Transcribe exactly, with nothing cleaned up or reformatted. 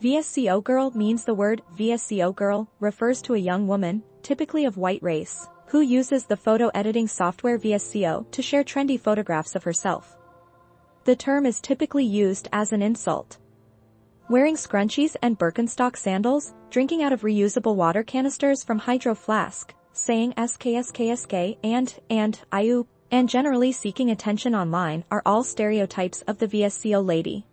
V S C O girl means the word V S C O girl refers to a young woman, typically of white race, who uses the photo editing software V S C O to share trendy photographs of herself. The term is typically used as an insult. Wearing scrunchies and Birkenstock sandals, drinking out of reusable water canisters from Hydro Flask, saying S K S K S K and, and, I U, and generally seeking attention online are all stereotypes of the V S C O lady.